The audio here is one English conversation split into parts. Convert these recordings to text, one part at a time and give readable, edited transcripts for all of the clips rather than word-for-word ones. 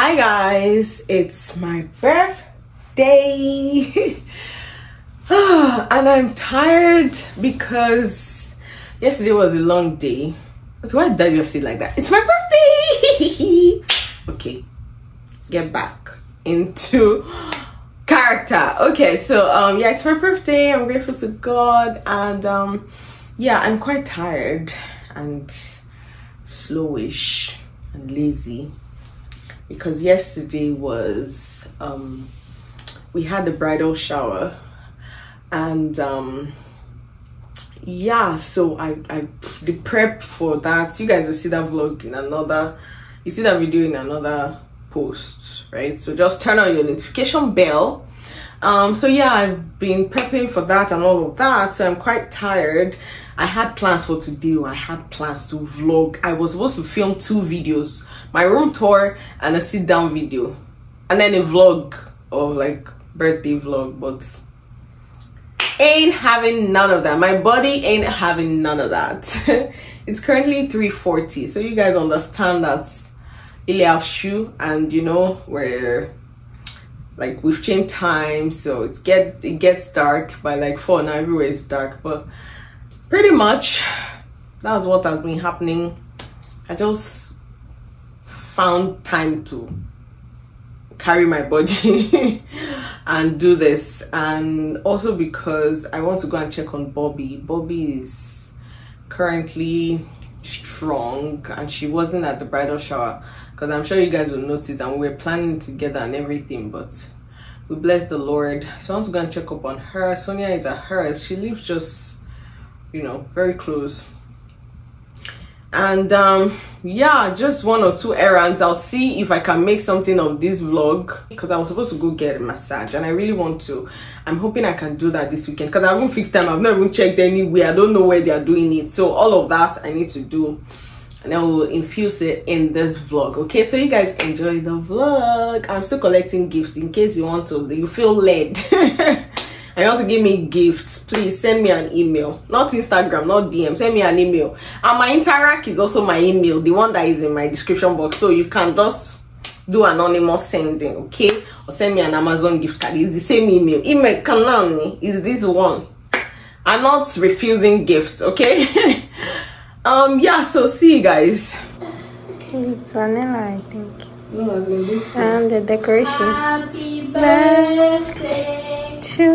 Hi guys, it's my birthday and I'm tired because yesterday was a long day. Okay, why did I just say it like that? It's my birthday. Okay, get back into character. Okay, so yeah, it's my birthday. I'm grateful to God, and yeah, I'm quite tired and slowish and lazy because yesterday was we had the bridal shower, and yeah, so I the prep for that, you guys will see that vlog in another, you see that video in another post, right? So just turn on your notification bell. So yeah, I've been prepping for that and all of that, so I'm quite tired. I had plans for today. I had plans to vlog. I was supposed to film 2 videos, my room tour and a sit down video, and then a vlog, or like birthday vlog, but ain't having none of that. My body ain't having none of that. It's currently 3:40, so you guys understand that's Ile-Ife, and you know we're like, we've changed time, so it gets dark by like 4 now. Everywhere is dark, but pretty much that's what has been happening. I just found time to carry my body and do this, and also because I want to go and check on Bobby. Bobby is currently strong, and she wasn't at the bridal shower because I'm sure you guys will notice, and we're planning together and everything, but we bless the Lord. So I want to go and check up on her. Sonia is at hers. She lives just, you know, very close, and yeah, just 1 or 2 errands. I'll see if I can make something of this vlog because I was supposed to go get a massage, and I really want to. I'm hoping I can do that this weekend because I haven't fixed them. I've not even checked anywhere. I don't know where they are doing it, so all of that I need to do, and I will infuse it in this vlog. Okay, so you guys enjoy the vlog. I'm still collecting gifts in case you want to, you feel led. I want to give me gifts. Please send me an email, not Instagram, not DM. Send me an email, and my interact is also my email, the one that is in my description box. So you can just do anonymous sending, okay? Or send me an Amazon gift card. It's the same email. Email Kanani is this one. I'm not refusing gifts, okay? Yeah. So see you guys. Okay, vanilla, I think. No, it's in this one. And the decoration. Happy birthday to you.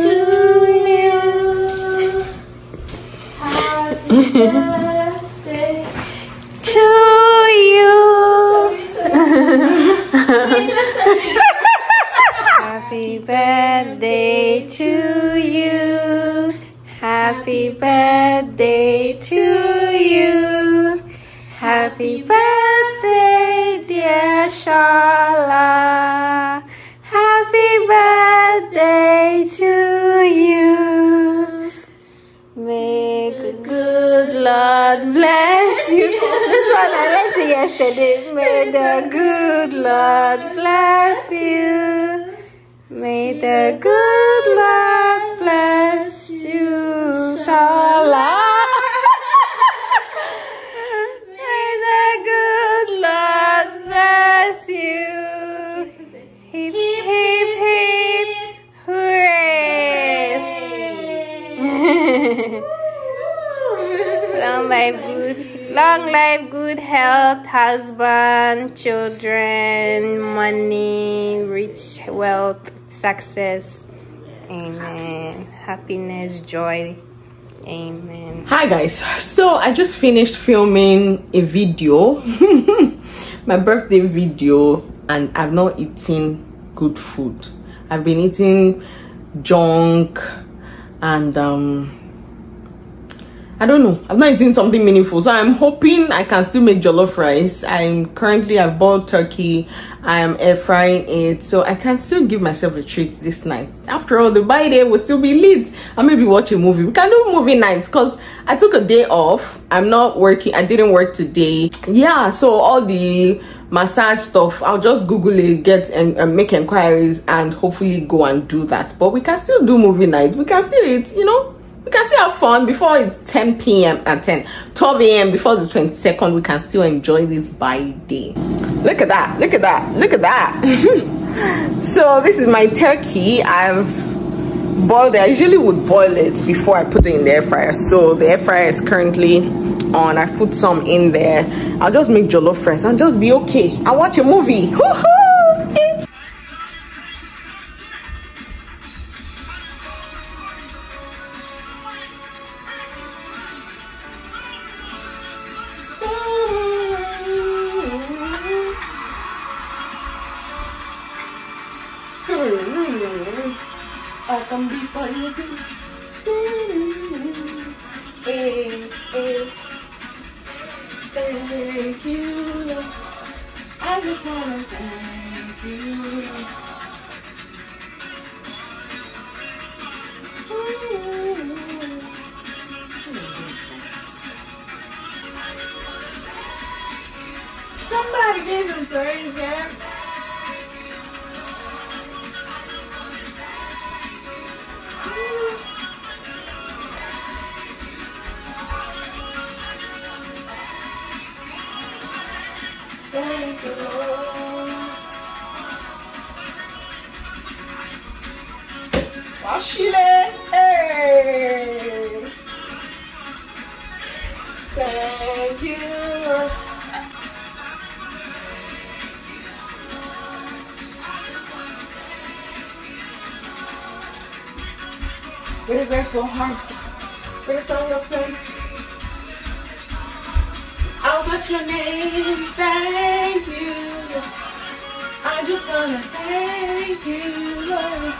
Happy birthday to you. Happy birthday to you. Happy birthday to you. Happy birthday, dear Shiloh. Happy birthday to you. May the good Lord bless you. This one I read to yesterday. May the good Lord bless you. May the good Lord bless you. Shala. May the good Lord bless you. Long life, good health, husband, children, money, rich wealth, success. Amen. Happiness, joy. Amen. Hi guys. So I just finished filming a video, my birthday video, and I've not eaten good food. I've been eating junk, and I don't know, I've not eaten something meaningful. So I'm hoping I can still make jollof rice. I've bought turkey. I am air frying it, so I can still give myself a treat this night. After all, the bye day will still be lit. I'll maybe watch a movie. We can do movie nights because I took a day off. I'm not working. I didn't work today. Yeah, so all the massage stuff, I'll just Google it, get and make enquiries, and hopefully go and do that. But we can still do movie nights. We can still eat, you know, We can still have fun before it's 10 p.m. and 12 a.m. before the 22nd. We can still enjoy this by day. Look at that! Look at that! Look at that! So this is my turkey. I've boiled it. I usually would boil it before I put it in the air fryer. So the air fryer is currently on. I've put some in there. I'll just make jollof first and just be okay. I'll watch a movie. Woohoo! With a grateful heart, with a song of praise, I'll bless your name. Thank you, I just wanna thank you, Lord.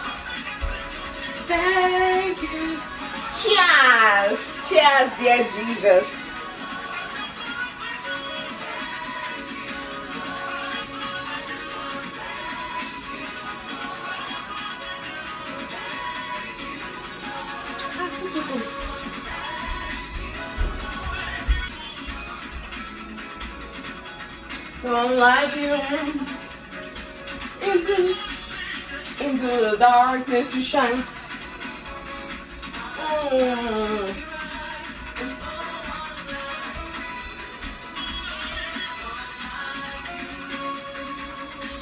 Thank you. Cheers, cheers, dear Jesus. Don't like you. Into the darkness you shine.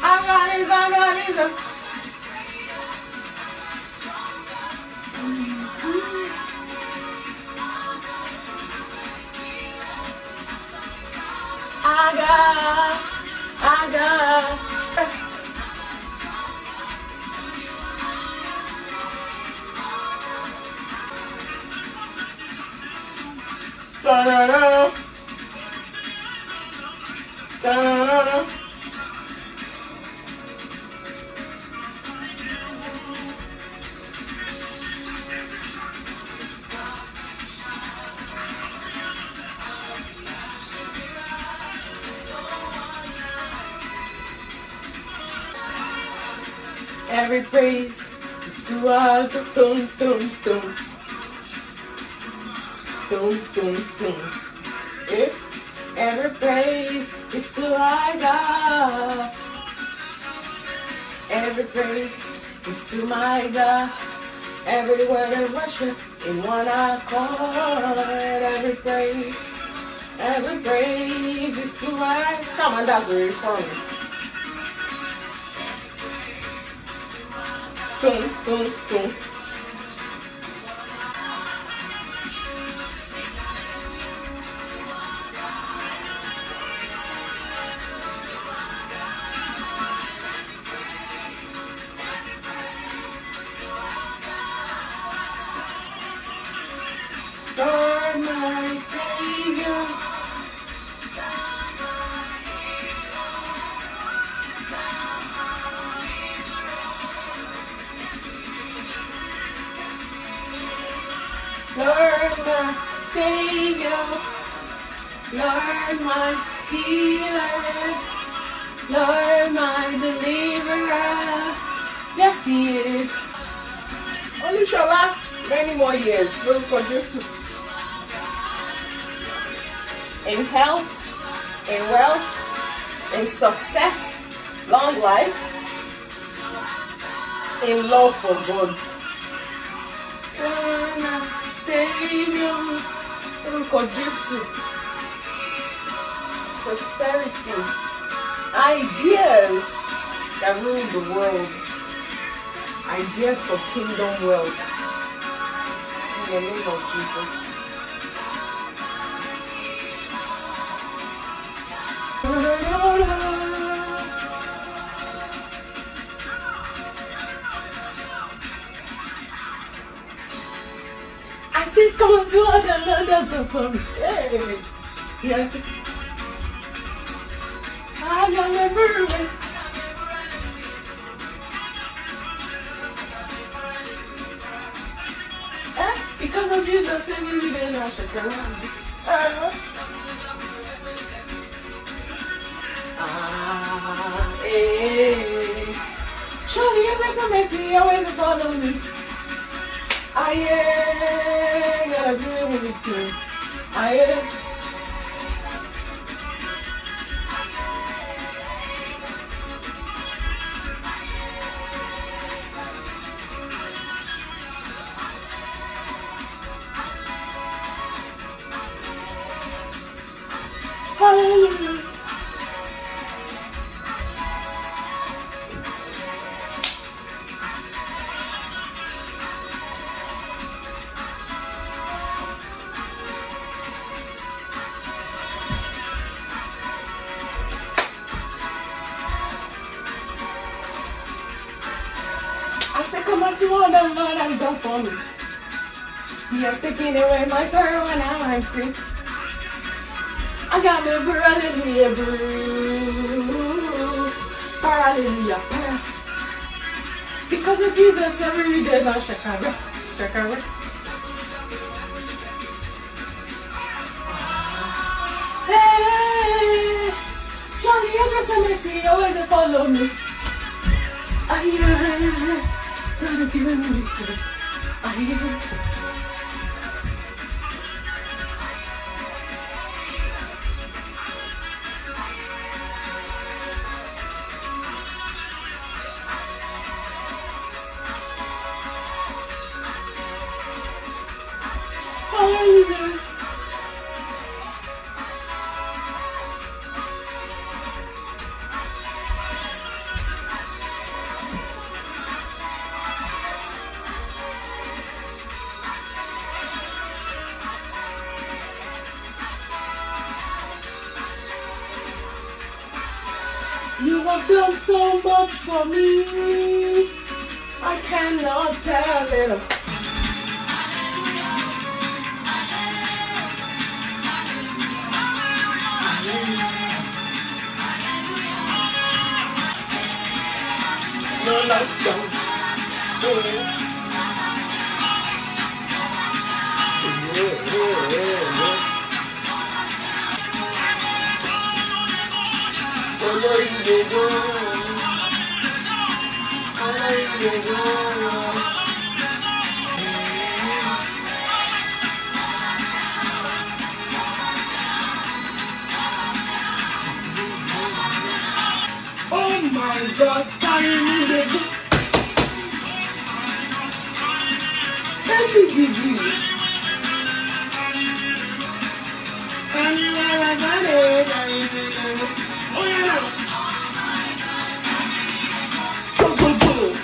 I got it. Every praise is to our dum dum dum dum dum dum. Every praise is to our God. Every praise is to my God. Every word of worship in one accord. Every praise is to our. Come on, that's very funny. Boom. Olusola, many more years will produce in health, in wealth, in success, long life, in love for God. Savior, orúkọ Jésù, prosperity, ideas that rule the world, ideas for kingdom wealth, in the name of Jesus. I said, come on, do another for me. Hey, yes. I remember. Because of Jesus, I knew you didn't have to go around. Surely your grace and mercy always follow me. I am gonna do it with you. I am. Hallelujah. For me. He has taken away my sorrow and now I'm free. I got my hallelujah, hallelujah. Because of Jesus, every day I shake away. Hey, Johnny, ever so mercy, always follow me. You have done so much for me, I cannot tell it. Oh my God, thank you, Jesus. Oh my God,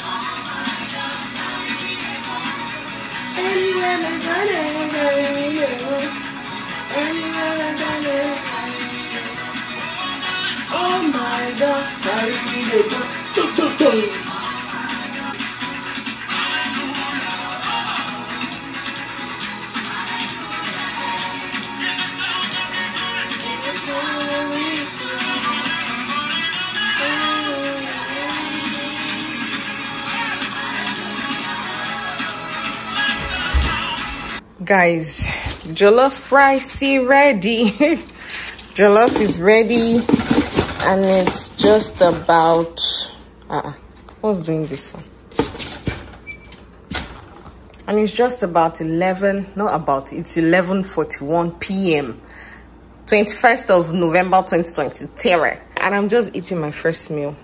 guys, jollof rice tea ready. Jollof is ready and it's just about what's doing this one, and it's just about 11:41 p.m. 21st of November 2023, and I'm just eating my first meal.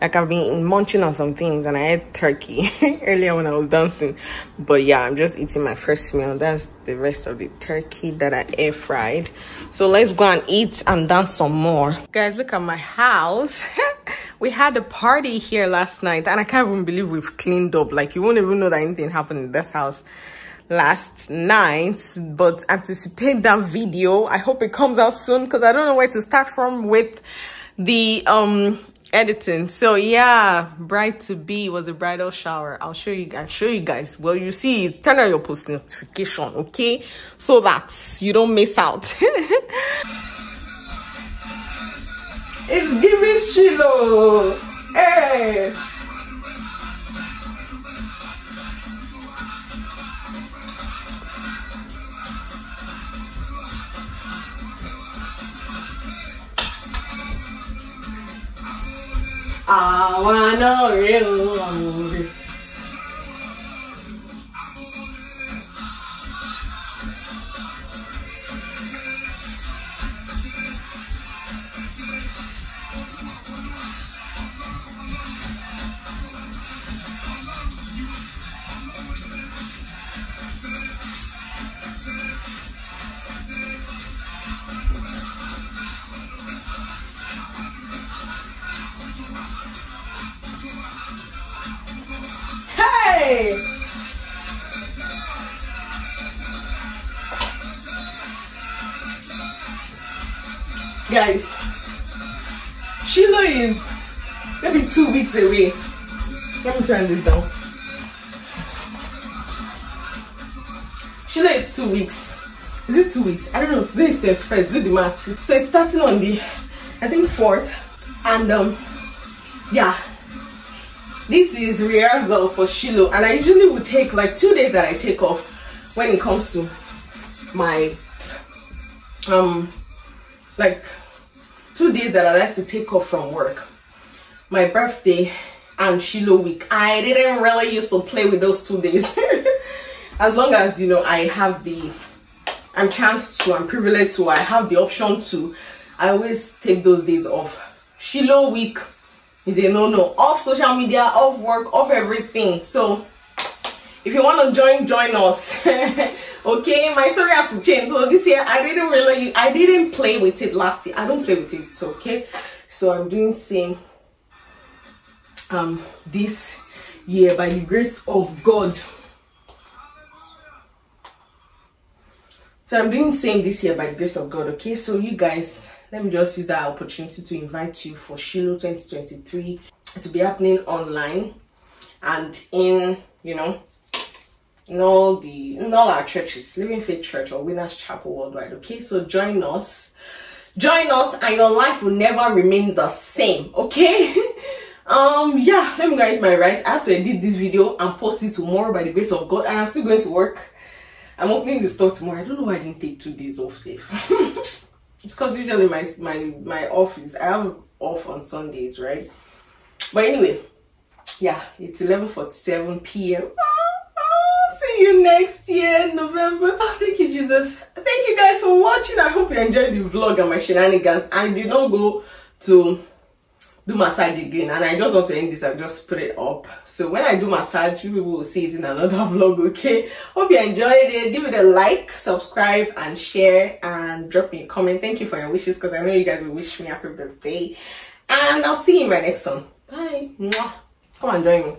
Like, I've been munching on some things, and I ate turkey earlier when I was dancing. But yeah, I'm just eating my first meal. That's the rest of the turkey that I air fried. So let's go and eat and dance some more. Guys, look at my house. We had a party here last night, and I can't even believe we've cleaned up. Like, you won't even know that anything happened in this house last night. But anticipate that video. I hope it comes out soon, because I don't know where to start from with the editing. So yeah, bride to be was a bridal shower. I'll show you guys. Well, you see it. Turn on your post notification, okay, so that you don't miss out. It's giving Shiloh. Hey. I wanna real love. Guys, Shiloh is maybe 2 weeks away. Let me turn this down. Shiloh is 2 weeks. Is it 2 weeks? I don't know. Today is 21st. Do the math. So it's starting on the, I think, 4th. And yeah, this is rehearsal for Shiloh. And I usually would take like 2 days that I take off when it comes to my like 2 days that I like to take off from work, my birthday and Shiloh week. I didn't really used to play with those 2 days. As long as, you know, I'm privileged to, I have the option to, I always take those days off. Shiloh week is a no-no. Off social media, off work, off everything. So if you want to join us. Okay, my story has to change. So this year I didn't play with it last year. I don't play with it, so okay. So I'm doing the same this year by the grace of God. So I'm doing the same this year by the grace of God, okay. So you guys, let me just use that opportunity to invite you for Shiloh 2023 to be happening online and in, you know, in all our churches, Living Faith Church or Winners Chapel Worldwide, okay? So join us and your life will never remain the same, okay? Yeah, let me go eat my rice. I have to edit this video and post it tomorrow by the grace of God, and I'm still going to work. I'm opening the store tomorrow. I don't know why I didn't take 2 days off safe. It's because usually my office, I have off on Sundays, right? But anyway, yeah, it's 11:47 p.m. See you next year, November. Oh, thank you, Jesus. Thank you guys for watching. I hope you enjoyed the vlog and my shenanigans. I did not go to do massage again, and I just want to end this and just put it up. So when I do massage, you will see it in another vlog, okay? Hope you enjoyed it. Give it a like, subscribe, and share, and drop me a comment. Thank you for your wishes, because I know you guys will wish me happy birthday. And I'll see you in my next one. Bye. Come and join me.